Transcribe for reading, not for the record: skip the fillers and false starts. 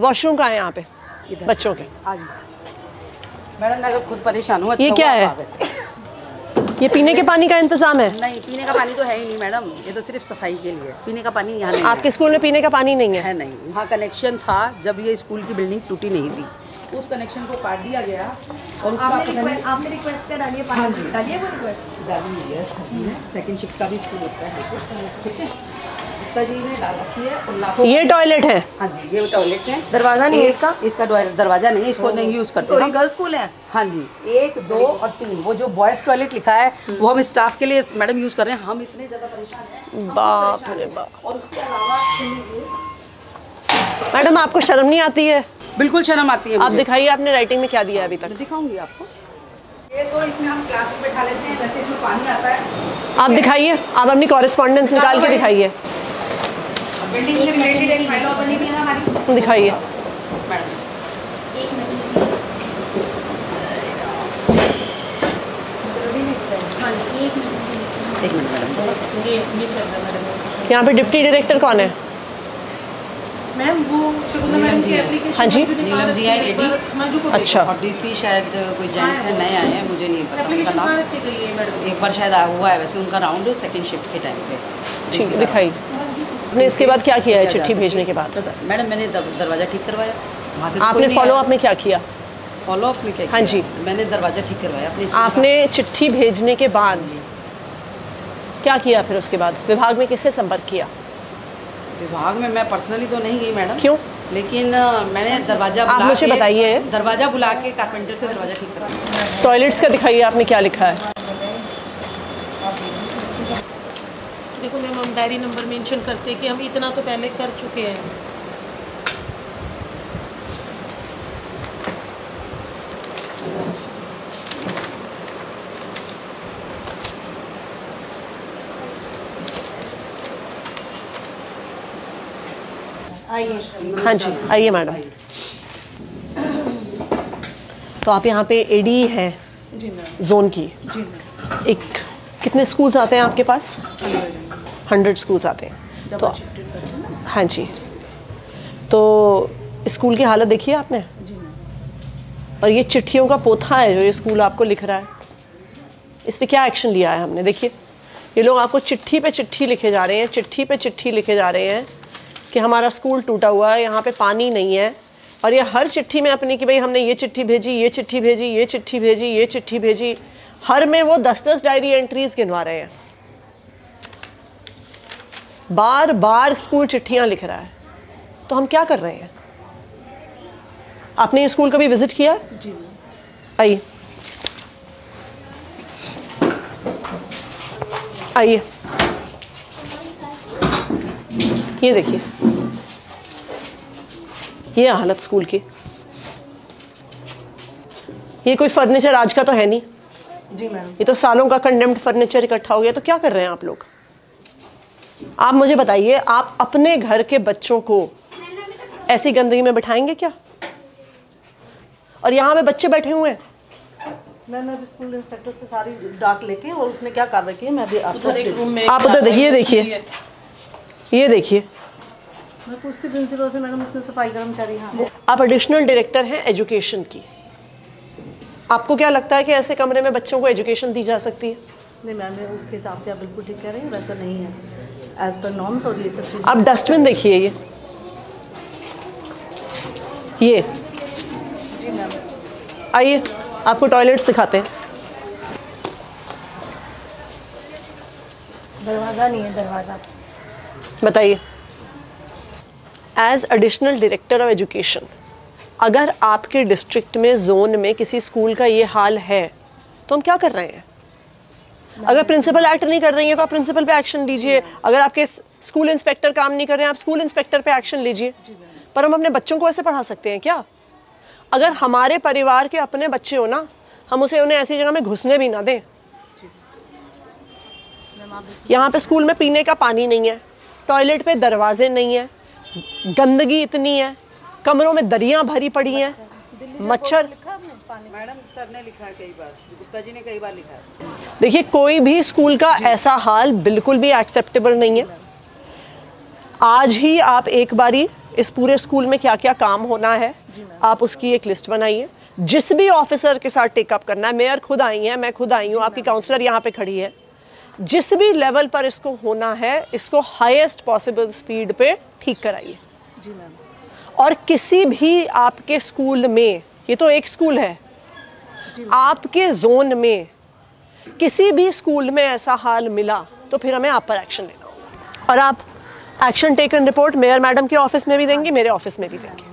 Washroom कहाँ है यहाँ पे बच्चों के? मैडम मैं तो खुद परेशान हूँ। ये क्या है? ये पीने के पानी का इंतजाम है? नहीं, पीने का पानी तो है ही नहीं मैडम, ये तो सिर्फ सफाई के लिए। पीने का पानी यहाँ नहीं। आपके स्कूल में पीने का पानी नहीं है? है नहीं, वहाँ कनेक्शन था जब ये स्कूल की बिल्डिंग टूटी नहीं थी, उस कनेक्शन को काट दिया गया। और आपने रिक्वेस्ट कर डालिए, पानी डालिए, वो रिक्वेस्ट डालिए। सेकंड शिफ्ट का भी स्कूल होता है, ठीक है। ये टॉयलेट है? हाँ जी, ये टॉयलेट है। दरवाजा नहीं है इसका? इसका दरवाजा नहीं, इसको नहीं यूज करते। और गर्ल्स स्कूल है? हाँ जी, 1, 2 और 3। वो जो बॉयज टॉयलेट लिखा है वो हम स्टाफ के लिए मैडम यूज कर रहे हैं। हम इतने ज्यादा परेशान हैं, बाप रे बाप। और उसके अलावा मैडम आपको शर्म नहीं आती है? बिल्कुल शर्म आती है। आप दिखाइए आपने राइटिंग में क्या दिया है अभी तक। दिखाऊंगी आपको। ये तो इसमें हम क्लास में बैठा लेते हैं, वैसे इसमें पानी आता है। आप दिखाइए, आप अपनी कॉरेस्पॉन्डेंस निकाल के दिखाइए। बिल्डिंग से रिलेटेड एक फाइल बनी हुई है हमारी, दिखाइए मैडम। यहाँ पे डिप्टी डायरेक्टर कौन है मैम? वो शुभना मैम की एप्लीकेशन। हाँ जी, नीलम जी आई एडी। अच्छा, और डीसी शायद कोई जेंट्स है, नए आए हैं, मुझे नहीं पता। एप्लीकेशन कहाँ रखी गई है मैडम? एक बार शायद हुआ है वैसे उनका राउंड, सेकंड शिफ्ट के टाइम पे। ठीक, दिखाइए आपने इसके बाद क्या किया है चिट्ठी भेजने के बाद? मैडम मैंने दरवाज़ा ठीक करवाया वहाँ से। आपने फॉलोअप में क्या किया? फॉलोअप में क्या? हाँ जी, मैंने दरवाज़ा ठीक करवाया अपने। आपने चिट्ठी भेजने के बाद क्या किया फिर? उसके बाद विभाग में किससे संपर्क किया? विभाग में मैं पर्सनली तो नहीं गई मैडम। क्यों? लेकिन मैंने दरवाज़ा, आप मुझे बताइए, दरवाज़ा बुला के कारपेंटर से दरवाज़ा ठीक करवाया। टॉयलेट्स का दिखाइए आपने क्या लिखा है। देखो मैम, हम डायरी नंबर मेंशन करते हैं कि हम इतना तो पहले कर चुके हैं। आइए। हाँ जी, आइए मैडम। तो आप यहाँ पे एडी है जी मैम, जोन की जी मैम। एक कितने स्कूल्स आते हैं आपके पास? 100 स्कूल्स आते हैं। तो हाँ जी, तो स्कूल की हालत देखी है आपने जी। और ये चिट्ठियों का पोथा है जो ये स्कूल आपको लिख रहा है, इस पे क्या एक्शन लिया है हमने? देखिए ये लोग आपको चिट्ठी पे चिट्ठी लिखे जा रहे हैं, चिट्ठी पे चिट्ठी लिखे जा रहे हैं कि हमारा स्कूल टूटा हुआ है, यहाँ पे पानी नहीं है। और ये हर चिट्ठी में अपनी कि भाई हमने ये चिट्ठी भेजी, ये चिट्ठी भेजी, ये चिट्ठी भेजी, ये चिट्ठी भेजी, हर में वो 10-10 डायरी एंट्रीज गिनवा रहे हैं। बार बार स्कूल चिट्ठियां लिख रहा है, तो हम क्या कर रहे हैं? आपने स्कूल कभी विजिट किया? जी आइए, आइए। ये देखिए ये हालत स्कूल की। ये कोई फर्नीचर आज का तो है नहीं जी मैम, ये तो सालों का कंडेम्ड फर्नीचर इकट्ठा हो गया। तो क्या कर रहे हैं आप लोग? आप मुझे बताइए, आप अपने घर के बच्चों को ऐसी गंदगी में बिठाएंगे क्या? और यहाँ पे बच्चे बैठे हुए हैं। मैंने अभी स्कूल इंस्पेक्टर से सारी डाक लेके, और उसने क्या कार्रवाई की मैं अभी आपको आप उधर देखिए, देखिए ये देखिए। मैं पूछती प्रिंसिपल से मैडम इसमें सफाई कर्मचारी। हाँ, आप एडिशनल डायरेक्टर हैं एजुकेशन की, आपको क्या लगता है कि ऐसे कमरे में बच्चों को एजुकेशन दी जा सकती है? नहीं मैम, उसके हिसाब से आप बिल्कुल ठीक कह रहे हैं, वैसा नहीं है एज पर नॉर्म्स। और ये सब चीज़ें आप डस्टबिन देखिए, ये जी मैम। आइए आपको टॉयलेट्स दिखाते हैं। दरवाज़ा नहीं है, दरवाज़ा बताइए। As additional director of education, अगर आपके डिस्ट्रिक्ट में, जोन में किसी स्कूल का ये हाल है तो हम क्या कर रहे हैं? अगर प्रिंसिपल एक्ट नहीं कर रही है तो आप प्रिंसिपल पे एक्शन लीजिए। अगर आपके स्कूल इंस्पेक्टर काम नहीं कर रहे हैं, आप स्कूल इंस्पेक्टर पे एक्शन लीजिए। पर हम अपने बच्चों को ऐसे पढ़ा सकते हैं क्या? अगर हमारे परिवार के अपने बच्चे हो ना, हम उसे उन्हें ऐसी जगह में घुसने भी ना दें। यहाँ पे स्कूल में पीने का पानी नहीं है, टॉयलेट पे दरवाजे नहीं है, गंदगी इतनी है, कमरों में दरियाँ भरी पड़ी हैं, मच्छर। मैडम सर ने लिखा कई बार, गुप्ता जी ने कई बार लिखा। देखिए कोई भी स्कूल का ऐसा हाल बिल्कुल भी एक्सेप्टेबल नहीं है। आज ही आप एक बारी इस पूरे स्कूल में क्या क्या काम होना है, आप उसकी एक लिस्ट बनाइए। जिस भी ऑफिसर के साथ टेकअप करना है, मेयर खुद आई हैं, मैं खुद आई हूँ, आपकी काउंसलर यहाँ पे खड़ी है, जिस भी लेवल पर इसको होना है इसको हाईएस्ट पॉसिबल स्पीड पे ठीक कराइए। जी मैम। और किसी भी आपके स्कूल में, ये तो एक स्कूल है, आपके जोन में किसी भी स्कूल में ऐसा हाल मिला तो फिर हमें आप पर एक्शन लेना होगा। और आप action taken report mayor madam के ऑफिस में भी देंगे, मेरे ऑफिस में भी देंगे।